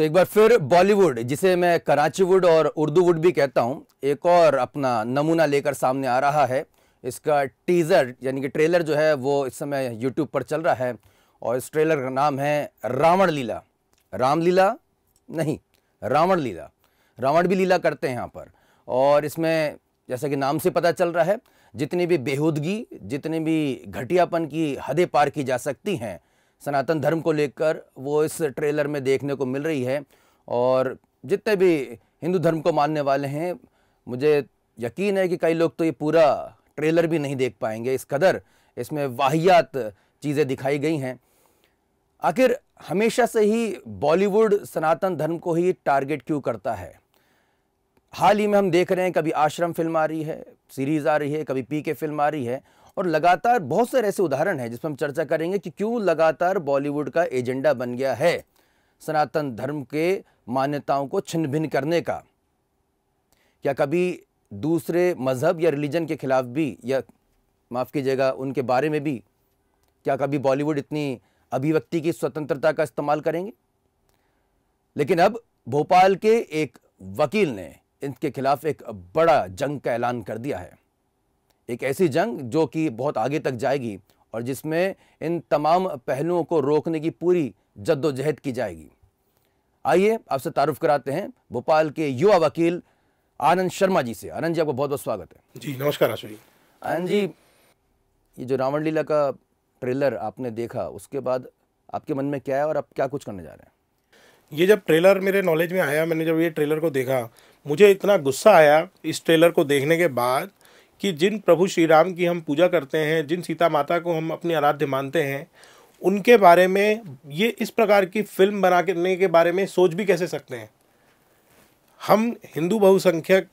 तो एक बार फिर बॉलीवुड, जिसे मैं कराची वुड और उर्दू वुड भी कहता हूँ, एक और अपना नमूना लेकर सामने आ रहा है। इसका टीज़र यानी कि ट्रेलर जो है वो इस समय यूट्यूब पर चल रहा है और इस ट्रेलर का नाम है रावण लीला। रामलीला नहीं, रावण लीला। रावण भी लीला करते हैं यहाँ पर। और इसमें जैसा कि नाम से पता चल रहा है, जितनी भी बेहूदगी, जितने भी घटियापन की हदें पार की जा सकती हैं सनातन धर्म को लेकर, वो इस ट्रेलर में देखने को मिल रही है। और जितने भी हिंदू धर्म को मानने वाले हैं, मुझे यकीन है कि कई लोग तो ये पूरा ट्रेलर भी नहीं देख पाएंगे, इस कदर इसमें वाहियात चीज़ें दिखाई गई हैं। आखिर हमेशा से ही बॉलीवुड सनातन धर्म को ही टारगेट क्यों करता है? हाल ही में हम देख रहे हैं, कभी आश्रम फिल्म आ रही है, सीरीज़ आ रही है, कभी पीके फिल्म आ रही है, और लगातार बहुत सारे ऐसे उदाहरण हैं जिस पर हम चर्चा करेंगे कि क्यों लगातार बॉलीवुड का एजेंडा बन गया है सनातन धर्म के मान्यताओं को छिन्न भिन्न करने का, या कभी दूसरे मजहब या रिलीजन के खिलाफ भी, या माफ़ कीजिएगा उनके बारे में भी। क्या कभी बॉलीवुड इतनी अभिव्यक्ति की स्वतंत्रता का इस्तेमाल करेंगे? लेकिन अब भोपाल के एक वकील ने इनके खिलाफ एक बड़ा जंग का ऐलान कर दिया है। एक ऐसी जंग जो कि बहुत आगे तक जाएगी और जिसमें इन तमाम पहलुओं को रोकने की पूरी जद्दोजहद की जाएगी। आइए आपसे तारुफ कराते हैं भोपाल के युवा वकील आनंद शर्मा जी से। आनंद जी, आपको बहुत बहुत स्वागत है जी। नमस्कार आशु जी। आनंद जी, ये जो रावण लीला का ट्रेलर आपने देखा, उसके बाद आपके मन में क्या है और आप क्या कुछ करने जा रहे हैं? ये जब ट्रेलर मेरे नॉलेज में आया, मैंने जब ये ट्रेलर को देखा, मुझे इतना गुस्सा आया इस ट्रेलर को देखने के बाद कि जिन प्रभु श्री राम की हम पूजा करते हैं, जिन सीता माता को हम अपनी आराध्य मानते हैं, उनके बारे में ये इस प्रकार की फिल्म बनाने के बारे में सोच भी कैसे सकते हैं? हम हिंदू बहुसंख्यक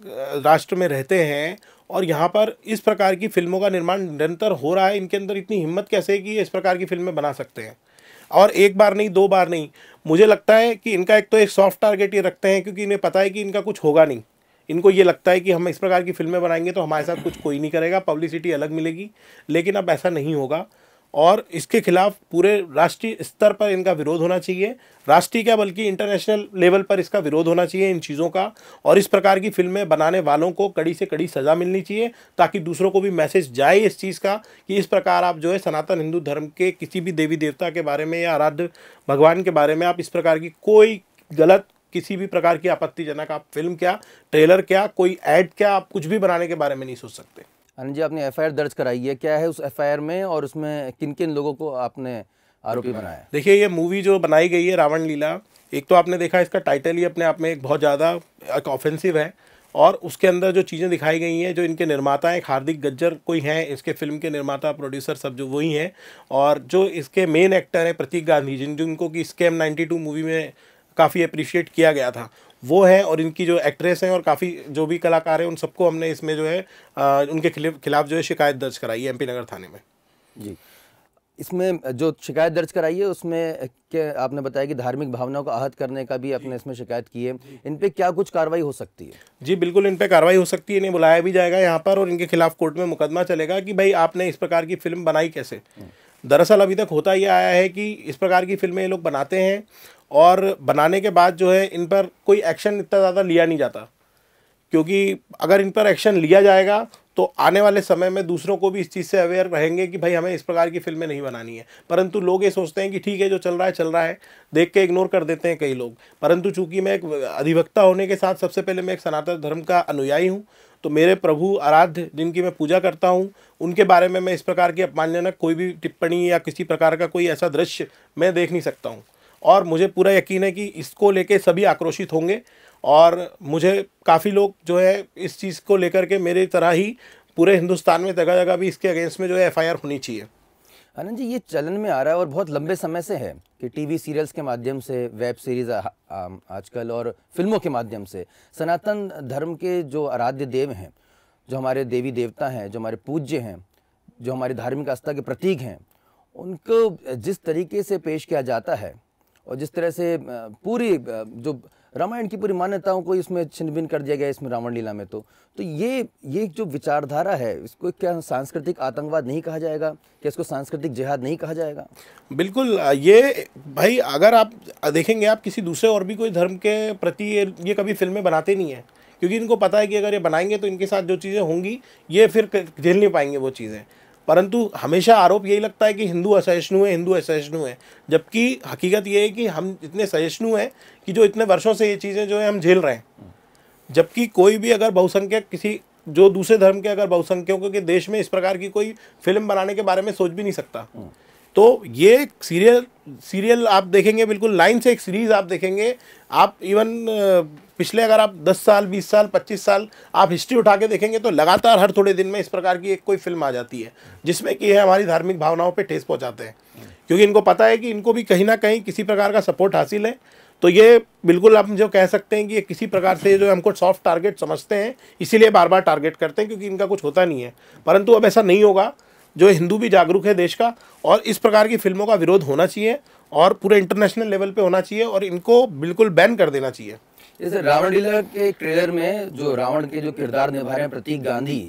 राष्ट्र में रहते हैं और यहाँ पर इस प्रकार की फिल्मों का निर्माण निरंतर हो रहा है। इनके अंदर इतनी हिम्मत कैसे है कि ये इस प्रकार की फिल्में बना सकते हैं? और एक बार नहीं, दो बार नहीं, मुझे लगता है कि इनका एक तो एक सॉफ्ट टारगेट ये रखते हैं, क्योंकि इन्हें पता है कि इनका कुछ होगा नहीं। इनको ये लगता है कि हम इस प्रकार की फिल्में बनाएंगे तो हमारे साथ कुछ कोई नहीं करेगा, पब्लिसिटी अलग मिलेगी। लेकिन अब ऐसा नहीं होगा और इसके खिलाफ पूरे राष्ट्रीय स्तर पर इनका विरोध होना चाहिए। राष्ट्रीय क्या बल्कि इंटरनेशनल लेवल पर इसका विरोध होना चाहिए इन चीज़ों का। और इस प्रकार की फिल्में बनाने वालों को कड़ी से कड़ी सज़ा मिलनी चाहिए, ताकि दूसरों को भी मैसेज जाए इस चीज़ का कि इस प्रकार आप जो है सनातन हिंदू धर्म के किसी भी देवी देवता के बारे में या आराध्य भगवान के बारे में आप इस प्रकार की कोई गलत, किसी भी प्रकार की आपत्तिजनक आप फिल्म क्या, ट्रेलर क्या, कोई ऐड क्या, आप कुछ भी बनाने के बारे में नहीं सोच सकते। आनंद जी, आपने एफआईआर दर्ज कराई है, क्या है उस एफआईआर में और उसमें किन किन लोगों को आपने आरोपी बनाया? देखिए, ये मूवी जो बनाई गई है रावण लीला, एक तो आपने देखा इसका टाइटल ही अपने आप में एक बहुत ज़्यादा एक ऑफेंसिव है। और उसके अंदर जो चीज़ें दिखाई गई हैं, जो इनके निर्माता हैं, हार्दिक गज्जर कोई हैं इसके फिल्म के निर्माता, प्रोड्यूसर सब जो वही हैं, और जो इसके मेन एक्टर हैं प्रतीक गांधी, जिनको कि स्कैम 92 मूवी में काफ़ी अप्रिशिएट किया गया था, वो है। और इनकी जो एक्ट्रेस हैं और काफ़ी जो भी कलाकार हैं, उन सबको हमने इसमें जो है उनके खिलाफ जो है शिकायत दर्ज कराई है एमपी नगर थाने में जी। इसमें जो शिकायत दर्ज कराई है उसमें के आपने बताया कि धार्मिक भावनाओं को आहत करने का भी आपने इसमें शिकायत की है। इन पे क्या कुछ कार्रवाई हो सकती है? जी बिल्कुल, इन पे कार्रवाई हो सकती है। इन्हें बुलाया भी जाएगा यहाँ पर और इनके खिलाफ कोर्ट में मुकदमा चलेगा कि भाई आपने इस प्रकार की फिल्म बनाई कैसे। दरअसल अभी तक होता यह आया है कि इस प्रकार की फिल्में ये लोग बनाते हैं और बनाने के बाद जो है इन पर कोई एक्शन इतना ज़्यादा लिया नहीं जाता, क्योंकि अगर इन पर एक्शन लिया जाएगा तो आने वाले समय में दूसरों को भी इस चीज़ से अवेयर रहेंगे कि भाई हमें इस प्रकार की फिल्में नहीं बनानी है। परंतु लोग ये सोचते हैं कि ठीक है, जो चल रहा है चल रहा है, देख के इग्नोर कर देते हैं कई लोग। परंतु चूंकि मैं एक अधिवक्ता होने के साथ सबसे पहले मैं एक सनातन धर्म का अनुयायी हूँ, तो मेरे प्रभु आराध्य जिनकी मैं पूजा करता हूँ, उनके बारे में मैं इस प्रकार की अपमानजनक कोई भी टिप्पणी या किसी प्रकार का कोई ऐसा दृश्य मैं देख नहीं सकता हूँ। और मुझे पूरा यकीन है कि इसको लेके सभी आक्रोशित होंगे और मुझे काफ़ी लोग जो है इस चीज़ को लेकर के मेरे तरह ही पूरे हिंदुस्तान में जगह जगह भी इसके अगेंस्ट में जो है एफआईआर होनी चाहिए। आनंद जी, ये चलन में आ रहा है और बहुत लंबे समय से है कि टीवी सीरियल्स के माध्यम से, वेब सीरीज़ आजकल और फिल्मों के माध्यम से सनातन धर्म के जो आराध्य देव हैं, जो हमारे देवी देवता हैं, जो हमारे पूज्य हैं, जो हमारी धार्मिक आस्था के प्रतीक हैं, उनको जिस तरीके से पेश किया जाता है और जिस तरह से पूरी जो रामायण की पूरी मान्यताओं को इसमें छिन्न-भिन्न कर दिया गया इसमें रावण लीला में। तो ये जो विचारधारा है इसको क्या सांस्कृतिक आतंकवाद नहीं कहा जाएगा, क्या इसको सांस्कृतिक जिहाद नहीं कहा जाएगा? बिल्कुल। ये भाई अगर आप देखेंगे आप किसी दूसरे और भी कोई धर्म के प्रति ये कभी फिल्में बनाते नहीं हैं, क्योंकि इनको पता है कि अगर ये बनाएंगे तो इनके साथ जो चीज़ें होंगी ये फिर झेल नहीं पाएंगे वो चीज़ें। परंतु हमेशा आरोप यही लगता है कि हिंदू असहिष्णु है, हिंदू असहिष्णु है, जबकि हकीकत ये है कि हम इतने सहिष्णु हैं कि जो इतने वर्षों से ये चीज़ें जो है हम झेल रहे हैं। जबकि कोई भी अगर बहुसंख्यक किसी जो दूसरे धर्म के अगर बहुसंख्यकों के देश में इस प्रकार की कोई फिल्म बनाने के बारे में सोच भी नहीं सकता। तो ये सीरियल आप देखेंगे बिल्कुल लाइन से एक सीरीज़ आप देखेंगे, आप इवन पिछले अगर आप 10 साल 20 साल 25 साल आप हिस्ट्री उठा के देखेंगे तो लगातार हर थोड़े दिन में इस प्रकार की एक कोई फिल्म आ जाती है जिसमें कि ये हमारी धार्मिक भावनाओं पे ठेस पहुंचाते हैं, क्योंकि इनको पता है कि इनको भी कहीं ना कहीं किसी प्रकार का सपोर्ट हासिल है। तो ये बिल्कुल आप जो कह सकते हैं कि ये किसी प्रकार से जो हमको सॉफ्ट टारगेट समझते हैं, इसीलिए बार बार टारगेट करते हैं क्योंकि इनका कुछ होता नहीं है। परंतु अब ऐसा नहीं होगा, जो हिंदू भी जागरूक है देश का, और इस प्रकार की फिल्मों का विरोध होना चाहिए और पूरे इंटरनेशनल लेवल पे होना चाहिए और इनको बिल्कुल बैन कर देना चाहिए। जैसे रावण लीला के ट्रेलर में जो रावण के जो किरदार निभा रहे हैं प्रतीक गांधी,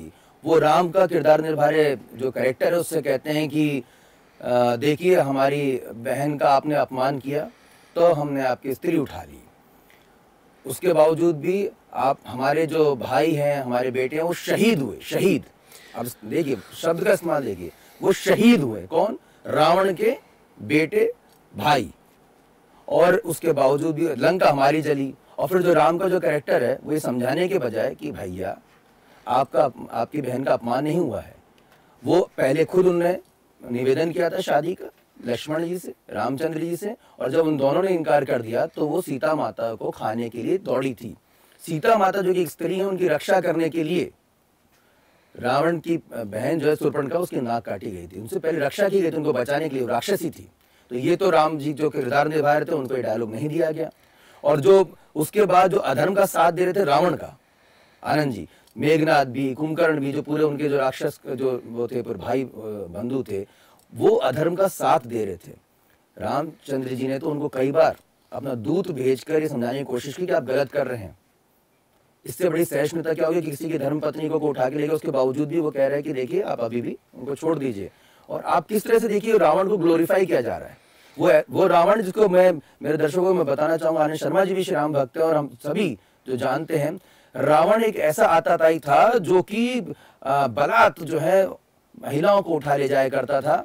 वो राम का किरदार निभा रहे जो कैरेक्टर है उससे कहते हैं कि देखिए हमारी बहन का आपने अपमान किया तो हमने आपकी स्त्री उठा ली, उसके बावजूद भी आप हमारे जो भाई हैं हमारे बेटे हैं वो शहीद हुए। शहीद अब देखिए शब्द का इस्तेमाल, देखिए वो शहीद हुए, कौन? रावण के बेटे भाई, और उसके बावजूद भी लंका हमारी जली। और फिर जो राम का जो कैरेक्टर है वो ये समझाने के बजाय कि भैया आपका आपकी बहन का अपमान नहीं हुआ है, वो पहले खुद उन्होंने निवेदन किया था शादी का लक्ष्मण जी से, रामचंद्र जी से, और जब उन दोनों ने इनकार कर दिया तो वो सीता माता को खाने के लिए दौड़ी थी। सीता माता जो कि स्त्री है उनकी रक्षा करने के लिए रावण की बहन जो है शूर्पणखा उसकी नाक काटी गई थी, उनसे पहले रक्षा की गई थी उनको बचाने के लिए, राक्षसी थी। तो ये तो राम जी जो किरदार निभा रहे थे उनको ये डायलॉग नहीं दिया गया। और जो उसके बाद जो अधर्म का साथ दे रहे थे रावण का, आनंद जी, मेघनाथ भी, कुंभकर्ण भी, जो पूरे उनके जो राक्षस जो वो थे भाई बंधु थे, वो अधर्म का साथ दे रहे थे। रामचंद्र जी ने तो उनको कई बार अपना दूत भेजकर ये समझाने की कोशिश की कि आप गलत कर रहे हैं। इससे बड़ी सहिष्णुता क्या होगी कि किसी की धर्मपत्नी को उठा के लेगा, उसके बावजूद भी वो कह रहे हैं कि देखिए आप अभी भी उनको छोड़ दीजिए। और आप किस तरह से देखिए रावण को ग्लोरीफाई किया जा रहा है। वो रावण जिसको मैं मेरे दर्शकों को मैं बताना चाहूँगा, आनंद शर्मा जी भी श्री राम भक्त हैं और हम सभी जो जानते हैं, रावण एक ऐसा आताताई था जो कि बलात् जो है महिलाओं को उठा ले जाया करता था।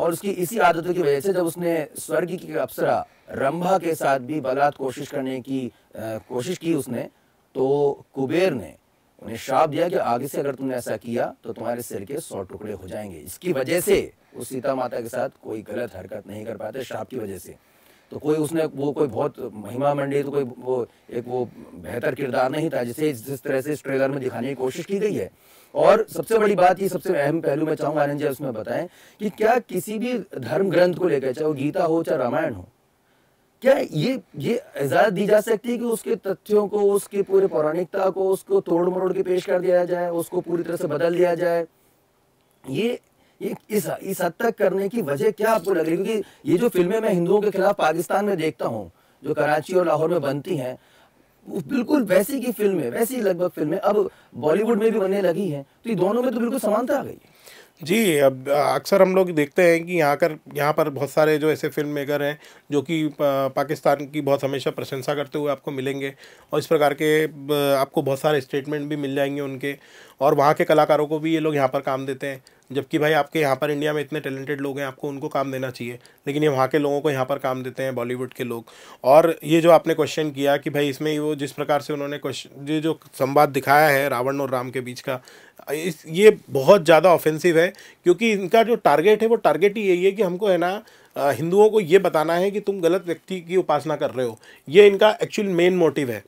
और उसकी इसी आदतों की वजह से जब उसने स्वर्ग की अप्सरा रंभा के साथ भी बलात् कोशिश करने की कोशिश की उसने, तो कुबेर ने उन्हें श्राप दिया कि आगे से अगर तुमने ऐसा किया तो तुम्हारे सिर के 100 टुकड़े हो जाएंगे। इसकी वजह से उस सीता माता के साथ कोई गलत हरकत नहीं कर पाते श्राप की वजह से। तो कोई उसने वो कोई बहुत महिमा मंडित तो कोई वो एक वो बेहतर किरदार नहीं था जिसे जिस तरह से इस ट्रेलर में दिखाने की कोशिश की गई है। और सबसे बड़ी बात, ये सबसे अहम पहलू मैं चाहूँगा आनंद जी उसमें बताएं कि क्या किसी भी धर्म ग्रंथ को लेकर, चाहे वो गीता हो चाहे रामायण हो, क्या ये इजाज़त दी जा सकती है कि उसके तथ्यों को, उसके पूरे पौराणिकता को, उसको तोड़ मरोड़ के पेश कर दिया जाए, उसको पूरी तरह से बदल दिया जाए? ये इस हद तक करने की वजह क्या आपको लग रही है? क्योंकि ये जो फिल्में मैं हिंदुओं के खिलाफ पाकिस्तान में देखता हूँ जो कराची और लाहौर में बनती हैं, बिल्कुल वैसी की फिल्में, वैसी लगभग फिल्में अब बॉलीवुड में भी बनने लगी हैं, तो ये दोनों में तो बिल्कुल समानता आ गई है। जी, अब अक्सर हम लोग देखते हैं कि यहाँ पर बहुत सारे जो ऐसे फिल्म मेकर हैं जो कि पाकिस्तान की बहुत हमेशा प्रशंसा करते हुए आपको मिलेंगे और इस प्रकार के आपको बहुत सारे स्टेटमेंट भी मिल जाएंगे उनके, और वहाँ के कलाकारों को भी ये लोग यहाँ पर काम देते हैं। जबकि भाई आपके यहाँ पर इंडिया में इतने टैलेंटेड लोग हैं, आपको उनको काम देना चाहिए, लेकिन ये वहाँ के लोगों को यहाँ पर काम देते हैं बॉलीवुड के लोग। और ये जो आपने क्वेश्चन किया कि भाई इसमें वो जिस प्रकार से उन्होंने क्वेश्चन ये जो संवाद दिखाया है रावण और राम के बीच का, ये बहुत ज़्यादा ऑफेंसिव है, क्योंकि इनका जो टारगेट है वो टारगेट ही यही है कि हमको है ना हिंदुओं को ये बताना है कि तुम गलत व्यक्ति की उपासना कर रहे हो। ये इनका एक्चुअल मेन मोटिव है,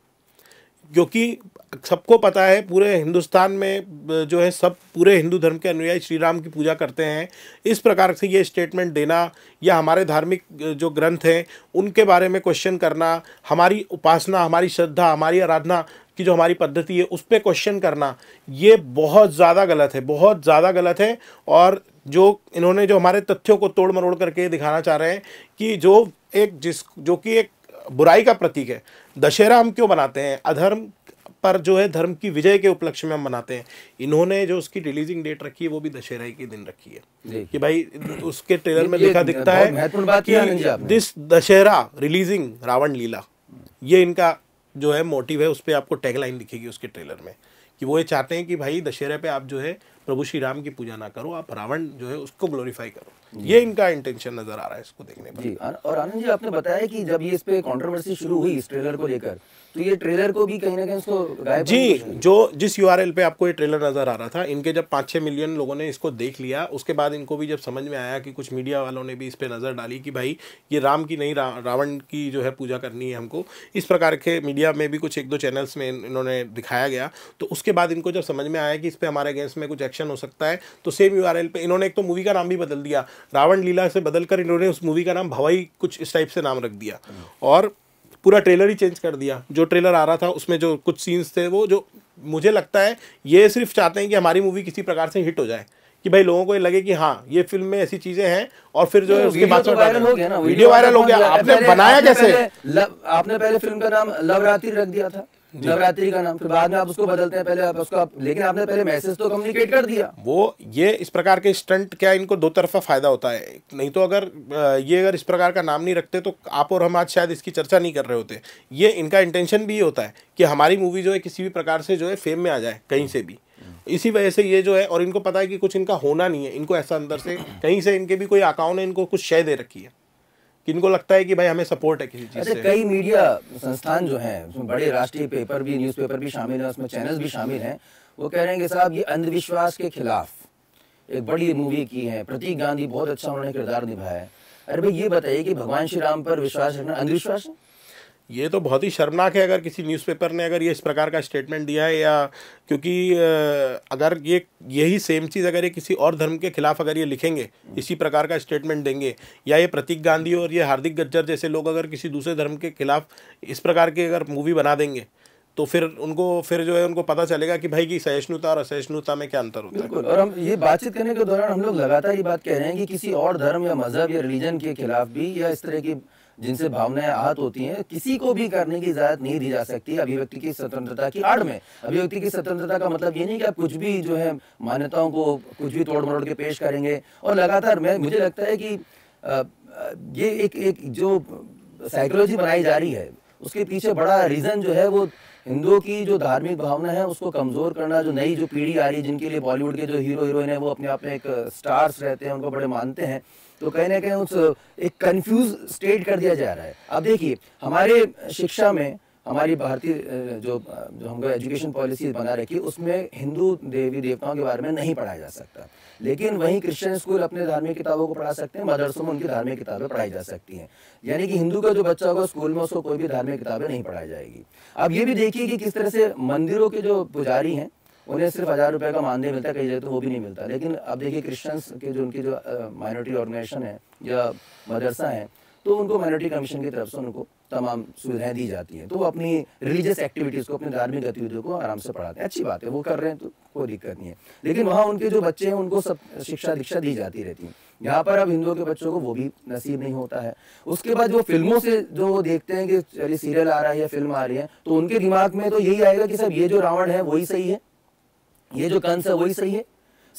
क्योंकि सबको पता है पूरे हिंदुस्तान में जो है सब पूरे हिंदू धर्म के अनुयायी श्री राम की पूजा करते हैं। इस प्रकार से ये स्टेटमेंट देना या हमारे धार्मिक जो ग्रंथ हैं उनके बारे में क्वेश्चन करना, हमारी उपासना, हमारी श्रद्धा, हमारी आराधना की जो हमारी पद्धति है उस पर क्वेश्चन करना, ये बहुत ज़्यादा गलत है, बहुत ज़्यादा गलत है। और जो इन्होंने जो हमारे तथ्यों को तोड़ मरोड़ करके दिखाना चाह रहे हैं कि जो एक बुराई का प्रतीक है। दशहरा हम क्यों मनाते हैं? अधर्म पर जो है धर्म की विजय के उपलक्ष्य में हम मनाते हैं। इन्होंने जो उसकी रिलीजिंग डेट रखी है वो भी दशहरा के दिन रखी है कि भाई उसके ट्रेलर में लिखा दिखता है दिस दशहरा रिलीजिंग रावण लीला, ये इनका जो है मोटिव है। उस पर आपको टैगलाइन दिखेगी उसके ट्रेलर में कि वो ये चाहते हैं कि भाई दशहरे पे आप जो है प्रभु श्री राम की पूजा ना करो, आप रावण जो है उसको ग्लोरीफाई करो, ये इनका इंटेंशन नजर आ रहा है इसको देखने पर। जी, और आनंद जी आपने बताया कि जब ये इस पे कंट्रोवर्सी शुरू हुई इस ट्रेलर को लेकर, तो ये ट्रेलर को भी कहीं ना कहीं उसको जी जो जिस URL पे आपको ये ट्रेलर नजर आ रहा था, इनके जब 5-6 मिलियन लोगों ने इसको देख लिया, उसके बाद इनको भी जब समझ में आया कि कुछ मीडिया वालों ने भी इस पे नजर डाली कि भाई ये राम की नहीं रावण की जो है पूजा करनी है हमको, इस प्रकार के मीडिया में भी कुछ 1-2 चैनल्स में इन्होंने दिखाया गया। तो उसके बाद इनको जब समझ में आया कि इस पर हमारे अगेंस्ट में कुछ एक्शन हो सकता है, तो सेम URL पे इन्होंने एक तो मूवी का नाम भी बदल दिया, रावण लीला से बदलकर इन्होंने उस मूवी का नाम भवाई कुछ इस टाइप से नाम रख दिया और पूरा ट्रेलर ही चेंज कर दिया। जो ट्रेलर आ रहा था उसमें जो कुछ सीन्स थे वो, जो मुझे लगता है ये सिर्फ चाहते हैं कि हमारी मूवी किसी प्रकार से हिट हो जाए, कि भाई लोगों को ये लगे कि हाँ ये फिल्म में ऐसी चीजें हैं, और फिर जो है उसके बाद वायरल हो गया ना, वीडियो वायरल हो गया। आपने बनाया कैसे? आपने पहले फिल्म का नाम लवरात्रि रख दिया था, नवरात्रि का नाम, फिर बाद में आप उसको बदलते हैं, पहले आप उसको लेकिन आपने पहले मैसेज तो कम्युनिकेट कर दिया वो। ये इस प्रकार के स्टंट क्या इनको दो तरफा फायदा होता है, नहीं तो अगर ये इस प्रकार का नाम नहीं रखते तो आप और हम आज शायद इसकी चर्चा नहीं कर रहे होते। ये इनका इंटेंशन भी होता है कि हमारी मूवी जो है किसी भी प्रकार से जो है फेम में आ जाए कहीं से भी, इसी वजह से ये जो है, और इनको पता है कि कुछ इनका होना नहीं है, इनको ऐसा अंदर से कहीं से इनके भी कोई आकाओं ने इनको कुछ शय दे रखी है कि इनको लगता है कि भाई हमें सपोर्ट है किसी चीज़ से। कई मीडिया संस्थान जो हैं उसमें बड़े राष्ट्रीय पेपर भी, न्यूज़पेपर भी शामिल हैं, उसमें चैनल्स भी शामिल हैं, वो कह रहे हैं कि साहब ये अंधविश्वास के खिलाफ एक बड़ी मूवी की है, प्रतीक गांधी बहुत अच्छा उन्होंने किरदार निभाया है। अरे भाई ये बताइए कि भगवान श्री राम पर विश्वास रखना अंधविश्वास है? ये तो बहुत ही शर्मनाक है अगर किसी न्यूज़पेपर ने अगर ये इस प्रकार का स्टेटमेंट दिया है, या क्योंकि अगर ये यही सेम चीज़ अगर ये किसी और धर्म के खिलाफ अगर ये लिखेंगे, इसी प्रकार का स्टेटमेंट देंगे, या ये प्रतीक गांधी और ये हार्दिक गज्जर जैसे लोग अगर किसी दूसरे धर्म के खिलाफ इस प्रकार के अगर मूवी बना देंगे, तो फिर उनको फिर जो है उनको पता चलेगा कि भाई की सहिष्णुता और असहिष्णुता में क्या अंतर होता है। और हम ये बातचीत करने के दौरान हम लोग लगातार ये बात कह रहे हैं कि किसी और धर्म या मजहब या रिलीजन के खिलाफ भी, या इस तरह की जिनसे भावनाएं आहत होती हैं, किसी को भी करने की इजाजत नहीं दी जा सकती अभिव्यक्ति की स्वतंत्रता की आड़ में। अभिव्यक्ति की स्वतंत्रता का मतलब ये नहीं कि आप कुछ भी जो है मान्यताओं को कुछ भी तोड़ मरोड़ के पेश करेंगे। और लगातार मुझे लगता है कि ये एक जो साइकोलॉजी बनाई जा रही है उसके पीछे बड़ा रीजन जो है वो हिंदुओं की जो धार्मिक भावना है उसको कमजोर करना, जो नई जो पीढ़ी आ रही है जिनके लिए बॉलीवुड के जो हीरो हीरोइन है वो अपने आप में एक स्टार्स रहते हैं, उनको बड़े मानते हैं, तो कहीं ना कहीं उस एक कंफ्यूज स्टेट कर दिया जा रहा है। अब देखिए हमारे शिक्षा में, हमारी भारतीय जो हमको एजुकेशन पॉलिसी बना रखी है उसमें हिंदू देवी देवताओं के बारे में नहीं पढ़ाया जा सकता, लेकिन वहीं क्रिश्चियन स्कूल अपने धार्मिक किताबों को पढ़ा सकते हैं, मदरसों में उनकी धार्मिक किताबें पढ़ाई जा सकती हैं। यानी कि हिंदू का जो बच्चा होगा स्कूल में उसको कोई भी धार्मिक किताबें नहीं पढ़ाई जाएगी। अब ये भी देखिए कि किस तरह से मंदिरों के जो पुजारी हैं उन्हें सिर्फ 1000 रुपये का मानदेय मिलता है, कई जगह तो वो भी नहीं मिलता। लेकिन अब देखिए क्रिश्चियंस के जो उनकी जो माइनॉरिटी ऑर्गेनाइजेशन है या मदरसा है, तो उनको माइनॉरिटी कमीशन की तरफ से उनको तमाम सुविधाएं दी जाती हैं, तो वो अपनी रिलीजियस एक्टिविटीज़ को, अपने धार्मिक गतिविधियों को आराम से पढ़ाते हैं। अच्छी बात है, वो कर रहे हैं तो कोई दिक्कत नहीं है, लेकिन वहाँ उनके जो बच्चे हैं उनको सब शिक्षा दीक्षा दी जाती रहती है। यहाँ पर अब हिंदुओं के बच्चों को वो भी नसीब नहीं होता है। उसके बाद वो फिल्मों से जो वो देखते हैं कि चलिए सीरियल आ रहा है या फिल्म आ रही है, तो उनके दिमाग में तो यही आएगा कि सब ये जो रावण है वही सही है, ये जो कंस है वही सही है,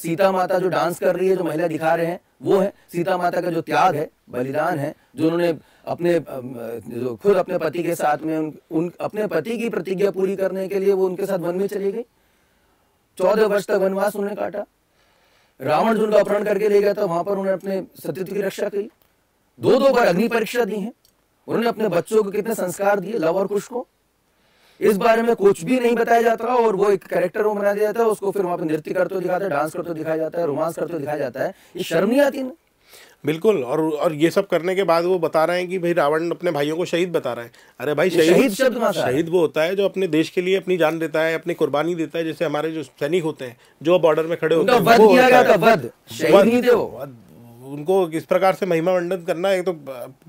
सीता माता जो डांस कर रही है, जो महिला दिखा रहे हैं वो है, सीता माता का जो त्याग है, बलिदान है, जो उन्होंने अपने जो खुद अपने पति के साथ में उन अपने पति की प्रतिज्ञा पूरी करने के लिए वो उनके साथ वन में चली गई, 14 वर्ष तक वनवास उन्होंने काटा। रावण जो उनका अपहरण करके ले गया था वहां पर उन्होंने अपने सतीत्व की रक्षा की, 2-2 बार अग्नि परीक्षा दी है, उन्होंने अपने बच्चों को कितने संस्कार दिए, लव और कुश को इस बारे में कुछ भी नहीं बताया जाता, और वो एक कैरेक्टर वो बना दिया जाता है, उसको फिर वहाँ पे नृत्य करते हुए दिखाते हैं, डांस करते हुए दिखाया जाता है, रोमांस करते हुए दिखाया जाता है। ये शर्म नहीं आती ना? बिल्कुल। और ये सब करने के बाद वो बता रहे हैं कि भाई रावण अपने भाइयों को शहीद बता रहा है। अरे भाई शहीद वो होता है जो अपने देश के लिए अपनी जान देता है, अपनी कुर्बानी देता है, जैसे हमारे जो सैनिक होते हैं जो बॉर्डर में खड़े होते हैं, उनको इस प्रकार से महिमा मंडन करना है तो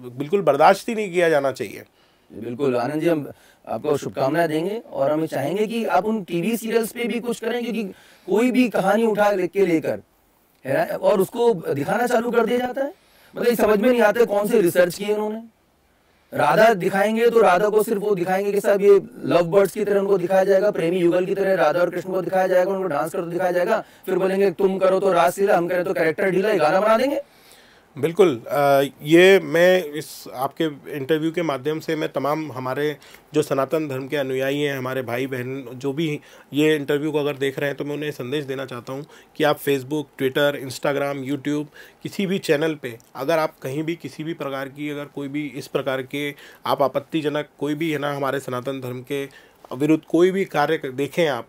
बिल्कुल बर्दाश्त ही नहीं किया जाना चाहिए। बिल्कुल आनंद जी, हम आपको शुभकामनाएं देंगे और हम चाहेंगे कि आप उन टीवी सीरियल्स पे भी कुछ करें, क्योंकि कोई भी कहानी उठा के लेकर है ना, और उसको दिखाना चालू कर दिया जाता है। मतलब समझ में नहीं आता कौन से रिसर्च किए उन्होंने, राधा दिखाएंगे तो राधा को सिर्फ वो दिखाएंगे कि साहब ये लव बर्ड्स की तरह उनको दिखाया जाएगा, प्रेमी युगल की तरह राधा और कृष्ण को दिखाया जाएगा, उनको डांस करते दिखाया जाएगा, फिर बोलेंगे तुम करो तो रास लीला, हम करें तो कैरेक्टर ढीला, गाना बना देंगे। बिल्कुल, ये मैं इस आपके इंटरव्यू के माध्यम से मैं तमाम हमारे जो सनातन धर्म के अनुयायी हैं, हमारे भाई बहन जो भी ये इंटरव्यू को अगर देख रहे हैं, तो मैं उन्हें संदेश देना चाहता हूं कि आप फेसबुक, ट्विटर, इंस्टाग्राम, यूट्यूब किसी भी चैनल पे अगर आप कहीं भी किसी भी प्रकार की अगर कोई भी इस प्रकार के आप आपत्तिजनक कोई भी है ना हमारे सनातन धर्म के विरुद्ध कोई भी कार्य देखें, आप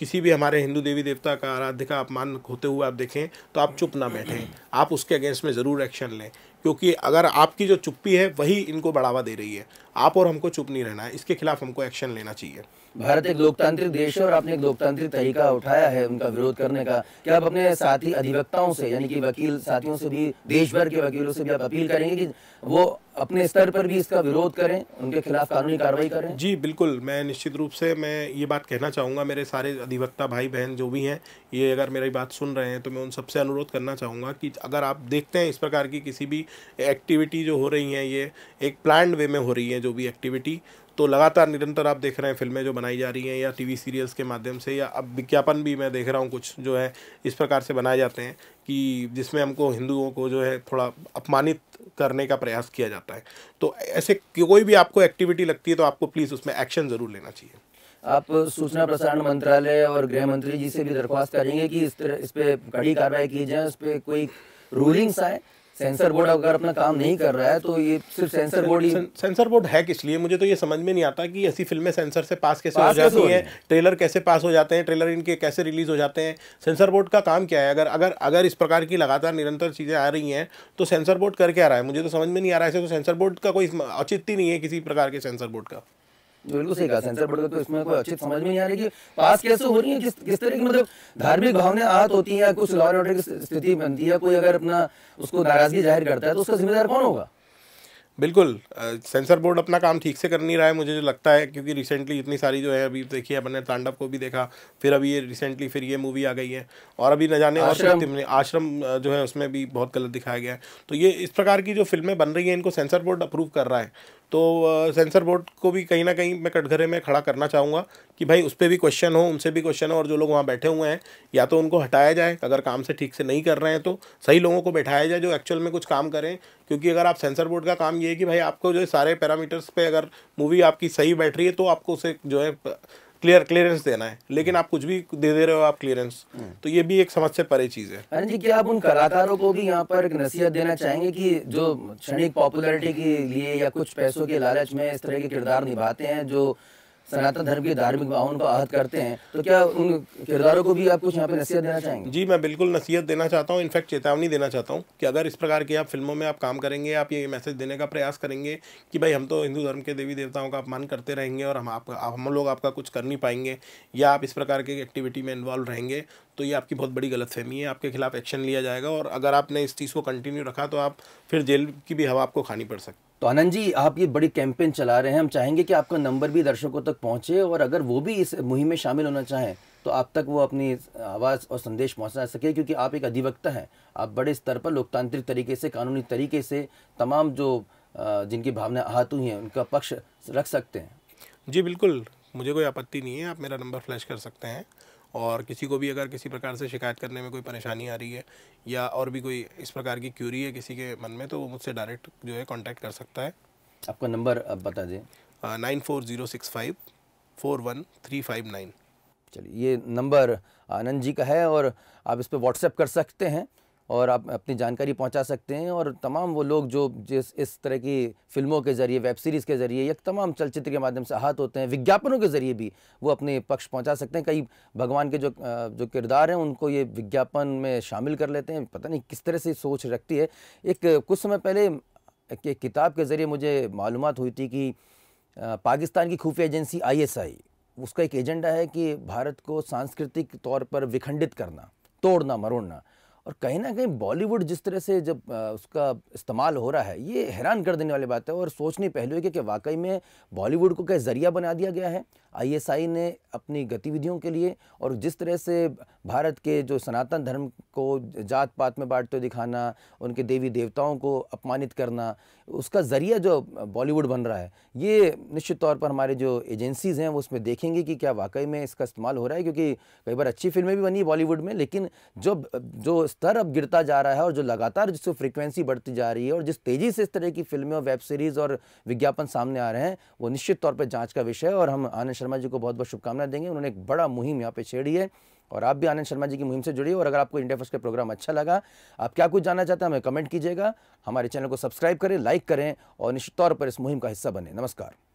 किसी भी हमारे हिंदू देवी देवता का आराध्य का अपमान होते हुए आप देखें, तो आप चुप ना बैठें, आप उसके अगेंस्ट में ज़रूर एक्शन लें, क्योंकि अगर आपकी जो चुप्पी है वही इनको बढ़ावा दे रही है। आप और हमको चुप नहीं रहना है, इसके खिलाफ हमको एक्शन लेना चाहिए। भारत एक लोकतांत्रिक देश है और आपने एक लोकतांत्रिक तरीका उठाया है उनका विरोध करने का, कि आप अपने साथी अधिवक्ताओं से यानी कि वकील साथियों से भी, देश भर के वकीलों से भी आप अपील करेंगे कि वो अपने स्तर पर भी इसका विरोध करें, उनके खिलाफ कानूनी कार्रवाई करें। जी बिल्कुल, मैं निश्चित रूप से मैं ये बात कहना चाहूँगा, मेरे सारे अधिवक्ता भाई बहन जो भी हैं ये अगर मेरी बात सुन रहे हैं, तो मैं उन सबसे अनुरोध करना चाहूँगा कि अगर आप देखते हैं इस प्रकार की किसी भी एक्टिविटी जो हो रही हैं, ये एक प्लान्ड वे में हो रही है जो भी एक्टिविटी, तो लगातार निरंतर आप देख रहे हैं फिल्में जो बनाई जा रही हैं या टीवी सीरियल्स के माध्यम से, या अब विज्ञापन भी मैं देख रहा हूँ कुछ जो है इस प्रकार से बनाए जाते हैं कि जिसमें हमको हिंदुओं को जो है थोड़ा अपमानित करने का प्रयास किया जाता है। तो ऐसे कोई भी आपको एक्टिविटी लगती है तो आपको प्लीज़ उसमें एक्शन ज़रूर लेना चाहिए। आप सूचना प्रसारण मंत्रालय और गृह मंत्री जी से भी दरख्वास्त करेंगे कि इस पर कड़ी कार्रवाई की जाए, इस पर कोई रूलिंग्स आए। सेंसर बोर्ड अगर अपना काम नहीं कर रहा है तो ये सिर्फ सेंसर बोर्ड है किस लिए, मुझे तो ये समझ में नहीं आता कि ऐसी फिल्में सेंसर से पास कैसे हो जाती हैं, ट्रेलर कैसे पास हो जाते हैं, ट्रेलर इनके कैसे रिलीज हो जाते हैं। सेंसर बोर्ड का काम क्या है? अगर अगर अगर इस प्रकार की लगातार निरंतर चीज़ें आ रही हैं तो सेंसर बोर्ड कर क्या रहा है, मुझे तो समझ में नहीं आ रहा है। ऐसे तो सेंसर बोर्ड का कोई औचित्य ही नहीं है किसी प्रकार के, सेंसर बोर्ड का बिल्कुल सही कहा, सेंसर बोर्ड तो इसमें कोई अच्छी समझ में नहीं आ रही कि पास कैसे हो रही है, किस तरह की मतलब धार्मिक भावना आहत होती है या कुछ लॉ एंड ऑर्डर की स्थिति बनती है, कोई अगर अपना उसको नाराजगी जाहिर करता है तो उसका जिम्मेदार कौन होगा? बिल्कुल, सेंसर बोर्ड अपना काम ठीक से कर नहीं रहा है मुझे जो लगता है, क्योंकि रिसेंटली इतनी सारी जो है अभी देखिए अपने तांडव को भी देखा, फिर अभी ये रिसेंटली फिर ये मूवी आ गई है, और अभी न जाने आश्रम जो है उसमें भी बहुत गलत दिखाया गया है। तो ये इस प्रकार की जो फिल्में बन रही हैं इनको सेंसर बोर्ड अप्रूव कर रहा है, तो सेंसर बोर्ड को भी कहीं ना कहीं मैं कटघरे में खड़ा करना चाहूँगा कि भाई उस पर भी क्वेश्चन हो, उनसे भी क्वेश्चन हो, और जो लोग वहाँ बैठे हुए हैं या तो उनको हटाया जाए, अगर काम से ठीक से नहीं कर रहे हैं तो सही लोगों को बैठाया जाए जो एक्चुअल में कुछ काम करें। क्योंकि अगर आप सेंसर बोर्ड का काम ये है कि भाई आपको जो सारे पैरामीटर्स पे अगर मूवी आपकी सही बैठ रही है तो आपको उसे जो है क्लियरेंस देना है, लेकिन आप कुछ भी दे रहे हो आप क्लियरेंस, तो ये भी एक समझ से परे चीज़ है। अनंत जी, क्या आप उन कलाकारों को भी यहाँ पर एक नसीहत देना चाहेंगे कि जो क्षणिक पॉपुलैरिटी के लिए या कुछ पैसों के लालच में इस तरह के किरदार निभाते हैं जो सनातन धर्म के धार्मिक भावों को आहत करते हैं, तो क्या उन किरदारों को भी आप कुछ यहाँ पे नसीहत देना चाहेंगे? जी मैं बिल्कुल नसीहत देना चाहता हूँ, इनफैक्ट चेतावनी देना चाहता हूँ कि अगर इस प्रकार के आप फिल्मों में आप काम करेंगे, आप ये मैसेज देने का प्रयास करेंगे कि भाई हम तो हिंदू धर्म के देवी देवताओं का अपमान करते रहेंगे और हम लोग आपका कुछ कर नहीं पाएंगे, या आप इस प्रकार के एक्टिविटी में इन्वॉल्व रहेंगे, तो ये आपकी बहुत बड़ी गलतफहमी है, आपके खिलाफ एक्शन लिया जाएगा, और अगर आपने इस चीज़ को कंटिन्यू रखा तो आप फिर जेल की भी हवा आपको खानी पड़ सकती है। तो आनंद जी, आप ये बड़ी कैंपेन चला रहे हैं, हम चाहेंगे कि आपका नंबर भी दर्शकों तक पहुंचे, और अगर वो भी इस मुहिम में शामिल होना चाहें तो आप तक वो अपनी आवाज़ और संदेश पहुंचा सके, क्योंकि आप एक अधिवक्ता हैं, आप बड़े स्तर पर लोकतांत्रिक तरीके से, कानूनी तरीके से तमाम जो जिनकी भावना आहत हुई हैं उनका पक्ष रख सकते हैं। जी बिल्कुल, मुझे कोई आपत्ति नहीं है, आप मेरा नंबर फ्लैश कर सकते हैं, और किसी को भी अगर किसी प्रकार से शिकायत करने में कोई परेशानी आ रही है या और भी कोई इस प्रकार की क्यूरी है किसी के मन में, तो वो मुझसे डायरेक्ट जो है कांटेक्ट कर सकता है। आपका नंबर अब बता दें। 9406541359। चलिए, ये नंबर आनंद जी का है और आप इस पर व्हाट्सएप कर सकते हैं और आप अपनी जानकारी पहुंचा सकते हैं, और तमाम वो लोग जो जिस इस तरह की फिल्मों के ज़रिए, वेब सीरीज़ के ज़रिए या तमाम चलचित्र के माध्यम से आहत होते हैं, विज्ञापनों के ज़रिए भी वो अपने पक्ष पहुंचा सकते हैं। कई भगवान के जो किरदार हैं उनको ये विज्ञापन में शामिल कर लेते हैं, पता नहीं किस तरह से सोच रखती है। एक कुछ समय पहले एक किताब के ज़रिए मुझे मालूमात हुई थी कि पाकिस्तान की खुफिया एजेंसी ISI, उसका एक एजेंडा है कि भारत को सांस्कृतिक तौर पर विखंडित करना, तोड़ना मरोड़ना, और कहीं ना कहीं बॉलीवुड जिस तरह से जब उसका इस्तेमाल हो रहा है, ये हैरान कर देने वाली बात है और सोचनी पहलू है कि वाकई में बॉलीवुड को क्या जरिया बना दिया गया है ISI ने अपनी गतिविधियों के लिए। और जिस तरह से भारत के जो सनातन धर्म को जात पात में बांटते दिखाना, उनके देवी देवताओं को अपमानित करना, उसका ज़रिया जो बॉलीवुड बन रहा है, ये निश्चित तौर पर हमारे जो एजेंसीज़ हैं वो उसमें देखेंगे कि क्या वाकई में इसका इस्तेमाल हो रहा है, क्योंकि कई बार अच्छी फिल्में भी बनी बॉलीवुड में, लेकिन जो स्तर अब गिरता जा रहा है और जो लगातार जिससे फ्रीक्वेंसी बढ़ती जा रही है और जिस तेज़ी से इस तरह की फिल्में और वेब सीरीज़ और विज्ञापन सामने आ रहे हैं, वो निश्चित तौर पर जाँच का विषय है। और हम आनंद शर्मा जी को बहुत बहुत शुभकामनाएं देंगे, उन्होंने एक बड़ा मुहिम यहाँ पे छेड़ी है और आप भी आनंद शर्मा जी की मुहिम से जुड़िए। और अगर आपको इंडिया फर्स्ट का प्रोग्राम अच्छा लगा, आप क्या कुछ जानना चाहते हैं, हमें कमेंट कीजिएगा, हमारे चैनल को सब्सक्राइब करें, लाइक करें और निश्चित तौर पर इस मुहिम का हिस्सा बने। नमस्कार।